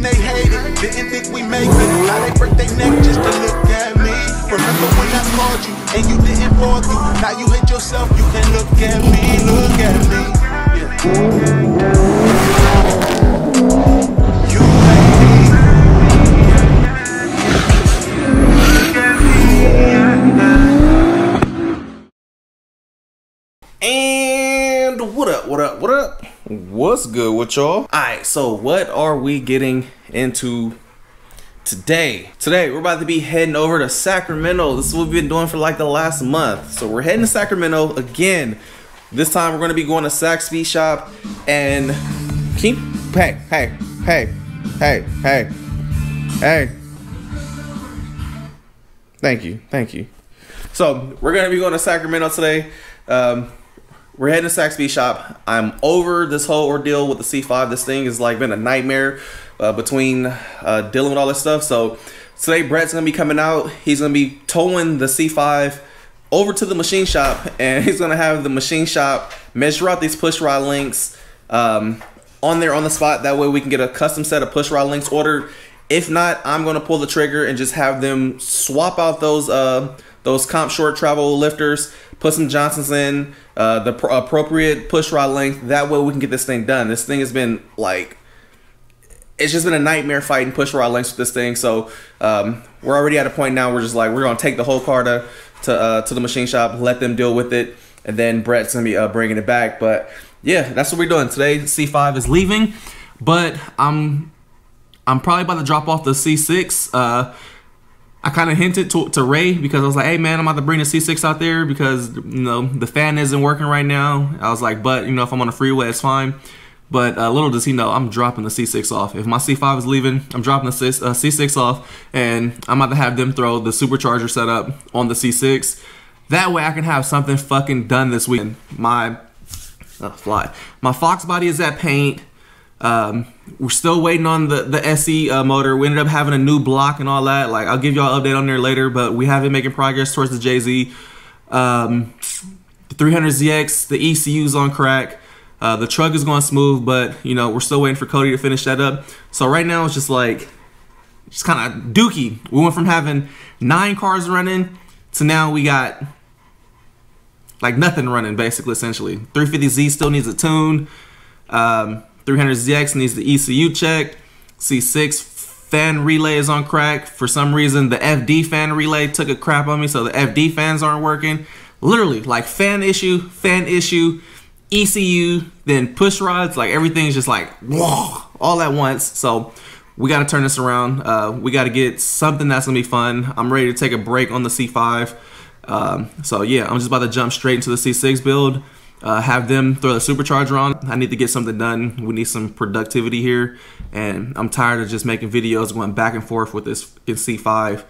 and they hate it. Didn't think we make it. Now they break their neck just to look at me. Remember when I called you and you didn't fall through? Now you hate yourself, you can look at me, look at me. Yeah. You made me. And what up, what up, what up? What's good with y'all? Alright, so what are we getting into today? Today, we're about to be heading over to Sacramento. This is what we've been doing for like the last month. So we're heading to Sacramento again. This time, we're going to be going to Sac Speed Shop and keep... Hey. Thank you. So we're going to be going to Sacramento today. We're heading to Sac Speed Shop. I'm over this whole ordeal with the C5. This thing has like been a nightmare between dealing with all this stuff. So today Brett's gonna be coming out. He's gonna be towing the C5 over to the machine shop, and he's gonna have the machine shop measure out these push rod links on there on the spot. That way we can get a custom set of push rod links ordered. If not, I'm gonna pull the trigger and just have them swap out those comp short travel lifters, put some Johnsons in, the appropriate push rod length. That way we can get this thing done. This thing has been like, it's just been a nightmare fighting push rod lengths with this thing. So we're already at a point now we're just like, we're gonna take the whole car to the machine shop, let them deal with it, and then Brett's gonna be bringing it back. But yeah, that's what we're doing today. C5 is leaving, but I'm probably about to drop off the C6. I kind of hinted to Ray because I was like, hey man, I'm about to bring the C6 out there because, you know, the fan isn't working right now. I was like, but, you know, if I'm on the freeway, it's fine. But little does he know, I'm dropping the C6 off. If my C5 is leaving, I'm dropping the C6 off, and I'm about to have them throw the supercharger setup on the C6. That way I can have something fucking done this weekend. My Fox body is at paint. We're still waiting on the SE motor. We ended up having a new block and all that. Like, I'll give y'all an update on there later, but we have been making progress towards the JZ. The 300ZX, the ECU's on crack. The truck is going smooth, but, you know, we're still waiting for Cody to finish that up. So right now it's just like, just kind of dookie. We went from having 9 cars running to now we got like nothing running, basically, essentially. 350Z still needs a tune. 300ZX needs the ECU check. C6 fan relay is on crack. For some reason, the FD fan relay took a crap on me, so the FD fans aren't working. Literally, like fan issue, ECU, then push rods. Like, everything's just like, whoa, all at once. So we got to turn this around. We got to get something that's going to be fun. I'm ready to take a break on the C5. So yeah, I'm just about to jump straight into the C6 build. Have them throw the supercharger on. I need to get something done. We need some productivity here, and I'm tired of just making videos going back and forth with this C5.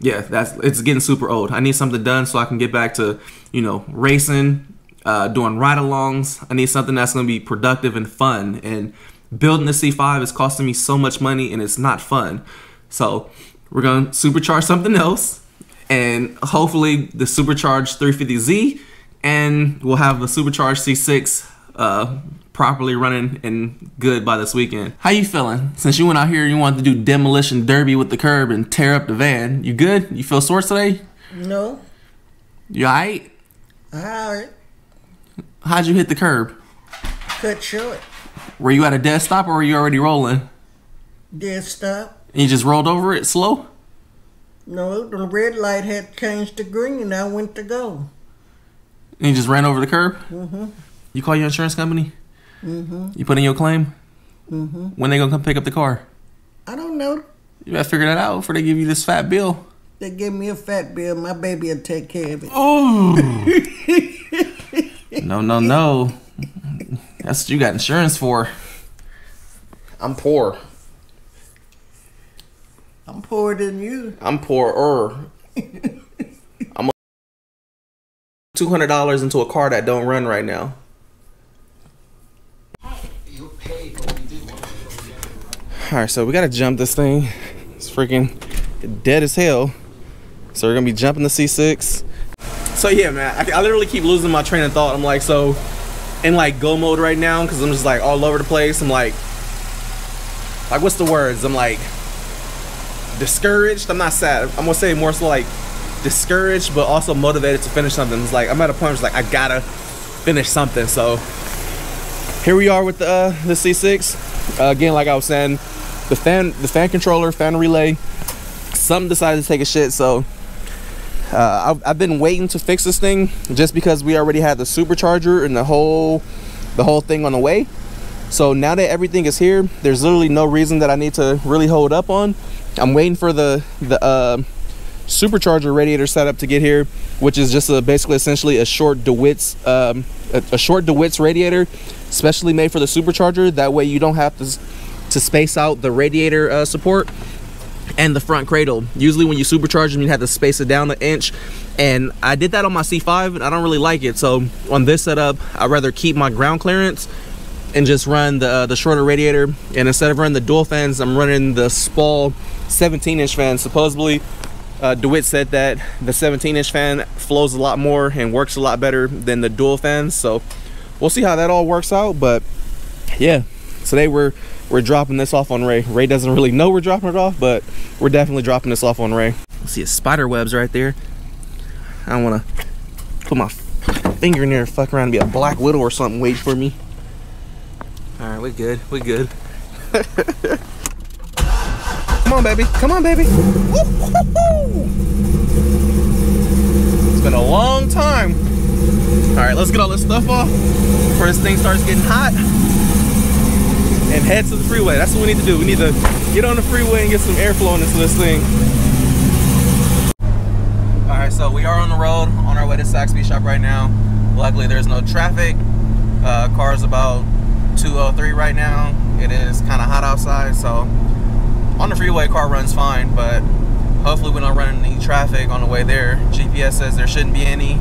Yeah, it's getting super old. I need something done so I can get back to, you know, racing, doing ride-alongs. I need something that's going to be productive and fun, and building the C5 is costing me so much money, and it's not fun. So we're going to supercharge something else, and hopefully the supercharged 350Z, and we'll have the supercharged C6 properly running and good by this weekend. How you feeling? Since you went out here, you wanted to do demolition derby with the curb and tear up the van. You good? You feel sore today? No. You alright? Alright. How'd you hit the curb? Cut short. Were you at a dead stop or were you already rolling? Dead stop. And you just rolled over it slow? No, the red light had changed to green and I went to go. And you just ran over the curb? Mm-hmm. You call your insurance company? Mm-hmm. You put in your claim? Mm-hmm. When they gonna come pick up the car? I don't know. You better figure that out before they give you this fat bill. They give me a fat bill, my baby will take care of it. Oh! No. That's what you got insurance for. I'm poor. I'm poorer than you. I'm poorer. $200 into a car that don't run right now. Alright, so we gotta jump this thing. It's freaking dead as hell. So we're gonna be jumping the C6. So yeah, man, I literally keep losing my train of thought. I'm like, so in like go mode right now, because I'm just like all over the place. I'm like, like, what's the words? I'm like discouraged. I'm not sad. I'm gonna say more so like discouraged, but also motivated to finish something. It's like I'm at a point where it's like I gotta finish something. So here we are with the C6. Again, like I was saying, the fan controller, fan relay. Something decided to take a shit, so I've been waiting to fix this thing just because we already had the supercharger and the whole thing on the way. So now that everything is here, there's literally no reason that I need to really hold up on. I'm waiting for the supercharger radiator setup to get here, which is just basically a short DeWitts short DeWitts radiator, specially made for the supercharger. That way you don't have to space out the radiator support and the front cradle. Usually when you supercharge them, you have to space it down an inch, and I did that on my C5 and I don't really like it. So on this setup, I'd rather keep my ground clearance and just run the shorter radiator, and instead of running the dual fans, I'm running the Spall 17-inch fan. Supposedly DeWitt said that the 17-inch fan flows a lot more and works a lot better than the dual fans, so we'll see how that all works out. But yeah, today we're dropping this off on Ray. Ray doesn't really know we're dropping it off, but we're definitely dropping this off on Ray. I see a spider webs right there. I don't wanna put my finger in there and fuck around and be a black widow or something waiting for me. All right, we're good, we're good. Come on, baby, come on, baby. It's been a long time. All right, let's get all this stuff off before this thing starts getting hot and head to the freeway. That's what we need to do. We need to get on the freeway and get some airflow into this thing. All right, so we are on the road on our way to Sac Speed shop right now. Luckily, there's no traffic. Car's about 203 right now. It is kind of hot outside, so on the freeway, car runs fine, but hopefully we don't run into any traffic on the way there. GPS says there shouldn't be any.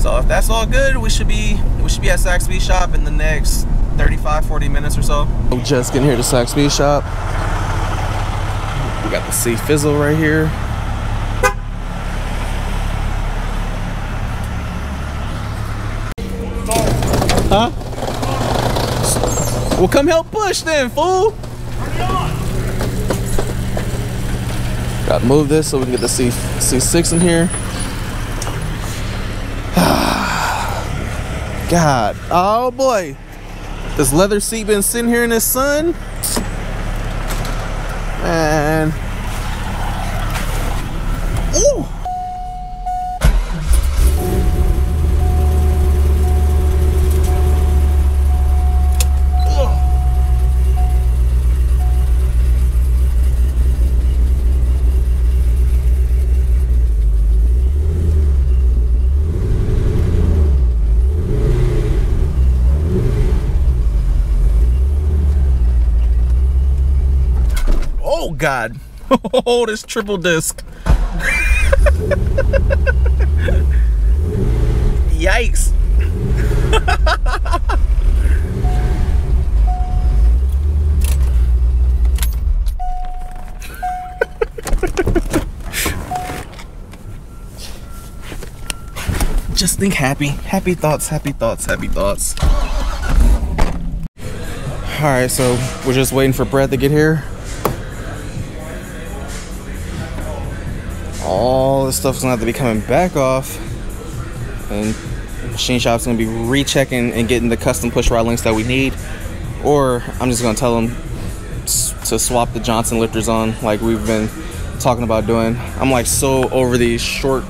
So if that's all good, we should be at Sac Speed shop in the next 35-40 minutes or so. I'm just getting here to Sac Speed shop. We got the C Fizzle right here. Huh? Well, come help push then, fool. Gotta move this so we can get the C6 in here. God, oh boy. This leather seat been sitting here in the sun, and ooh. God. Oh, this triple disc. Yikes. Just think happy. Happy thoughts, happy thoughts, happy thoughts. All right, so we're just waiting for Brett to get here. All this stuff's gonna have to be coming back off, and machine shop's gonna be rechecking and getting the custom push rod links that we need, or I'm just gonna tell them to swap the Johnson lifters on, like we've been talking about doing. I'm like so over these short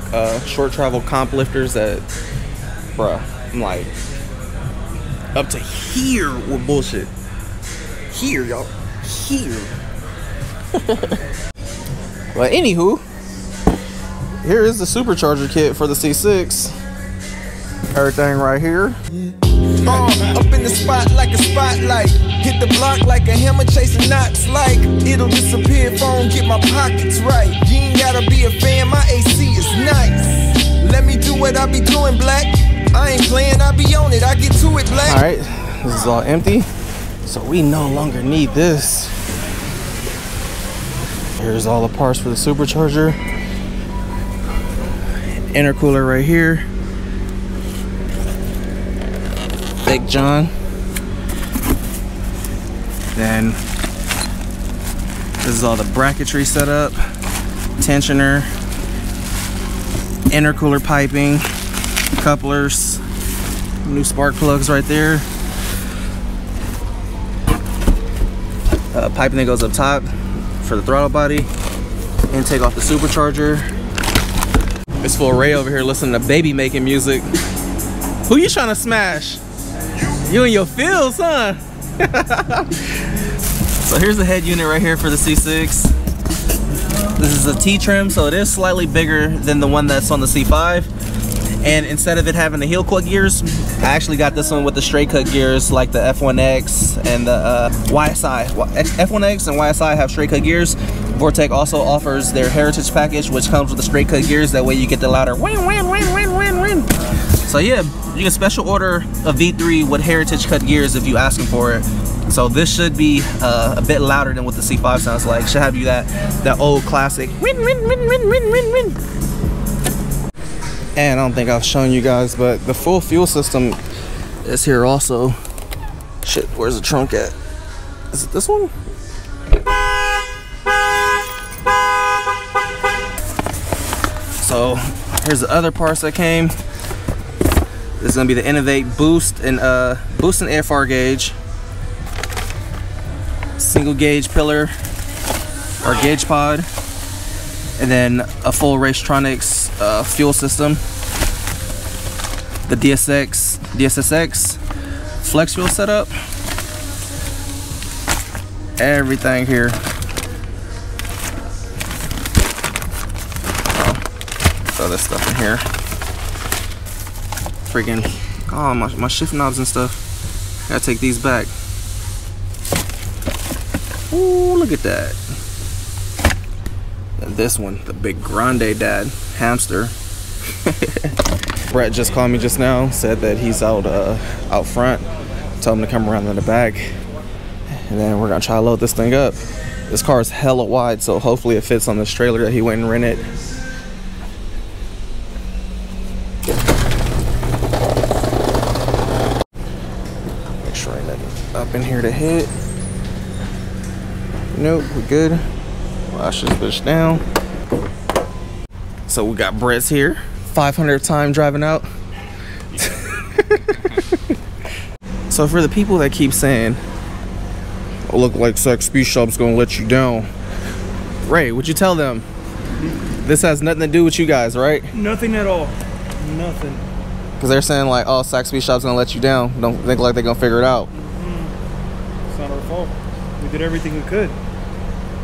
travel comp lifters that, bruh, I'm like up to here with bullshit. Here, y'all, here. Well, anywho. Here is the supercharger kit for the C6. Everything right here. Up in the spot like a spotlight. Hit the block like a hammer chasing knots, like it'll disappear if I don't get my pockets right. You ain't gotta be a fan, my AC is nice. Let me do what I be doing, black. I ain't playing, I be on it, I get to it, black. All right, this is all empty, so we no longer need this. Here's all the parts for the supercharger. Intercooler right here. Big John. Then This is all the bracketry setup, tensioner, intercooler piping, couplers, new spark plugs right there, piping that goes up top for the throttle body, and take off the supercharger. It's for Ray over here listening to baby making music. Who you trying to smash? You in your fields, huh? So here's the head unit right here for the C6. This is a T trim, so it is slightly bigger than the one that's on the C5. And instead of it having the heel cut gears, I actually got this one with the straight cut gears, like the F1X and the YSI. F1X and YSI have straight cut gears. Vortech also offers their heritage package, which comes with the straight cut gears. That way you get the louder win, win, win, win, win, win. So yeah, you can special order a V3 with heritage cut gears if you ask them for it. So this should be a bit louder than what the C5 sounds like. Should have you that old classic win, win, win, win, win, win, win. And I don't think I've shown you guys, but the full fuel system is here also. Shit, where's the trunk at? Is it this one? So here's the other parts that came. This is gonna be the Innovate boost and AFR gauge. Single gauge pillar or gauge pod, and then a full Racetronics fuel system, the DSSX flex fuel setup, everything here. Throw this stuff in here. Freaking, oh, my shift knobs and stuff. Gotta take these back. Ooh, look at that. And this one, the big grande dad hamster. Brett just called me just now, said that he's out front. Told him to come around in the back, and then we're gonna try to load this thing up. This car is hella wide, so hopefully it fits on this trailer that he went and rented. Make sure I let it up in here to hit. Nope, we're good. Wash this bitch down. So we got Brett's here. 500th time driving out. So for the people that keep saying, "Oh, look like Sac Speed Shop's gonna let you down," Ray, would you tell them this has nothing to do with you guys, right? Nothing at all. Nothing. Because they're saying like, "Oh, Sac Speed Shop's gonna let you down." Don't think like they're gonna figure it out. It's not our fault. We did everything we could.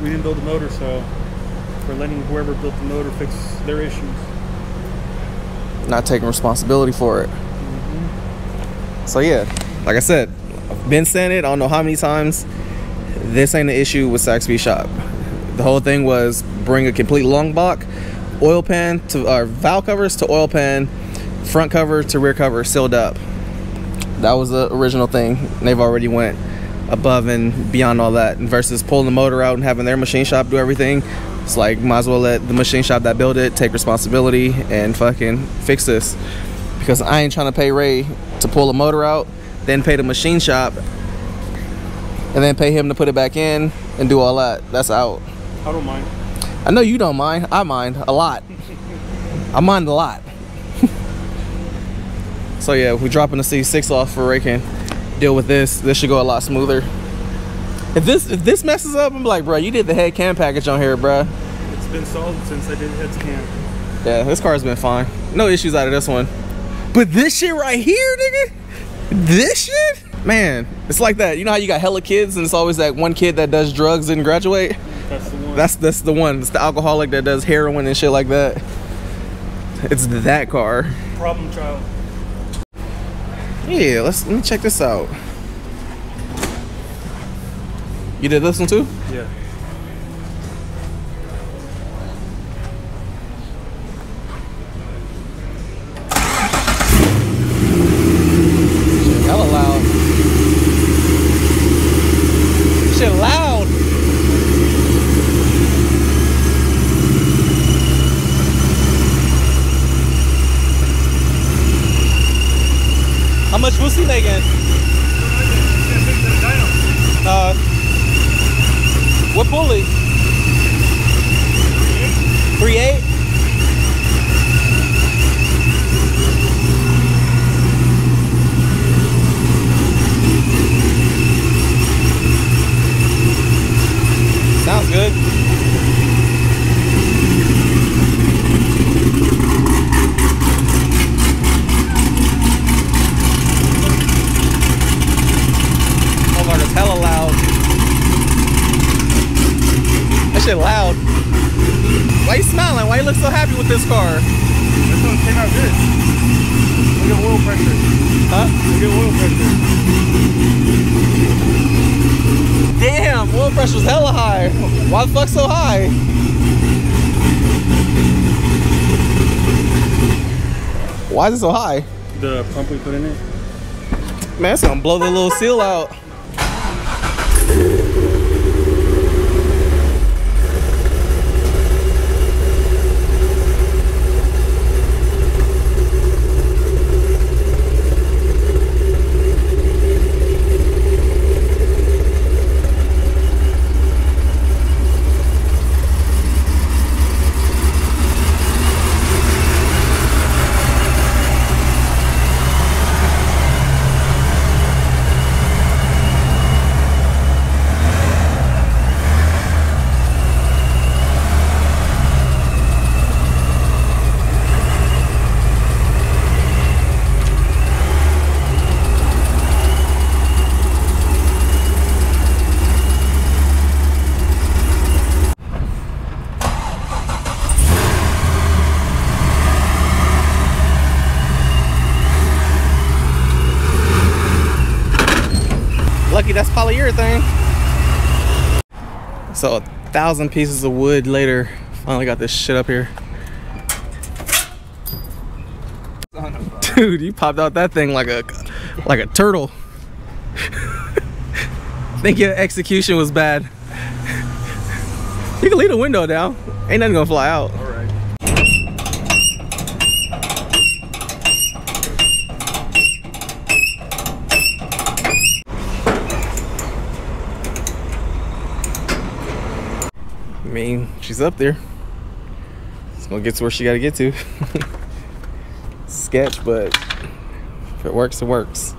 We didn't build the motor, so we're letting whoever built the motor fix their issues. Not taking responsibility for it. Mm-hmm. So yeah, like I said, I've been saying it, I don't know how many times, this ain't the issue with Sac Speed Shop. The whole thing was bring a complete long block, oil pan to our valve covers to oil pan, front cover to rear cover sealed up. That was the original thing. And they've already went above and beyond all that, versus pulling the motor out and having their machine shop do everything. It's like, might as well let the machine shop that built it take responsibility and fucking fix this, because I ain't trying to pay Ray to pull the motor out, then pay the machine shop, and then pay him to put it back in and do all that. That's out. I don't mind. I know you don't mind. I mind a lot. I mind a lot. So yeah, we're dropping the C6 off for Ray can deal with this. This should go a lot smoother. If this messes up, I'm like, bro, you did the head cam package on here, bro. It's been solid since I did head cam. Yeah, this car's been fine. No issues out of this one. But this shit right here, nigga, this shit, man, it's like that. You know how you got hella kids and it's always that one kid that does drugs and graduate? That's the one. That's the one. It's the alcoholic that does heroin and shit like that. It's that car. Problem child. Yeah, let me check this out. You did this one too? Yeah. Hella loud. Shit loud. How much was he making? What pulley? 3.8. Sounds good. Motherfucker's hella loud. That shit loud. Why you smiling? Why you look so happy with this car? This one came out good. Look at oil pressure. Huh? Look at oil pressure. Damn, oil pressure's hella high. Why the fuck so high? Why is it so high? The pump we put in it. Man, it's gonna blow the little seal out. That's polyurethane. So 1,000 pieces of wood later, finally got this shit up here. Dude, you popped out that thing like a turtle. I think your execution was bad. You can leave the window down. Ain't nothing gonna fly out. I mean, she's up there. It's gonna get to where she gotta get to. Sketch, but if it works, it works.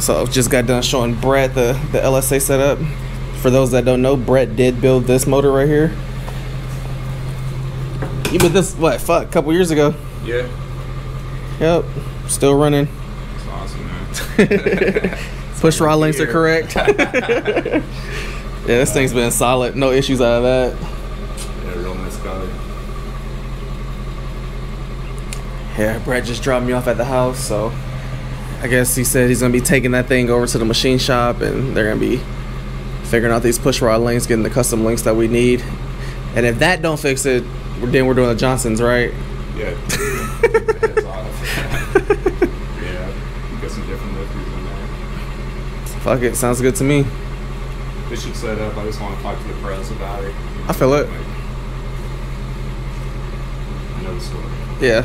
So I just got done showing Brett the LSA setup. For those that don't know, Brett did build this motor right here. You built this a couple years ago? Yeah. Yep. Still running. That's awesome, man. Push rod links are correct. Yeah, this thing's been solid. No issues out of that. Yeah, real nice guy. Yeah, Brett just dropped me off at the house, so I guess he said he's gonna be taking that thing over to the machine shop, and they're gonna be figuring out these push rod links, getting the custom links that we need. And if that don't fix it, then we're doing the Johnsons, right? Yeah. That's awesome. Yeah, you got some different lifters in there. Fuck it, sounds good to me. It should set up. I just want to talk to the press about it. You know, I feel it. I know the story. Yeah.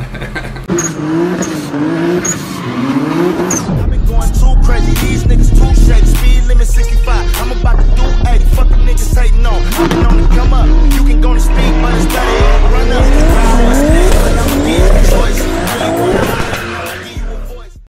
I've been going too crazy. These niggas too shady. Speed limit 65. I'm about to do 80. Fucking niggas hating on. I've been on the come up. You can go to speed, but it's 30.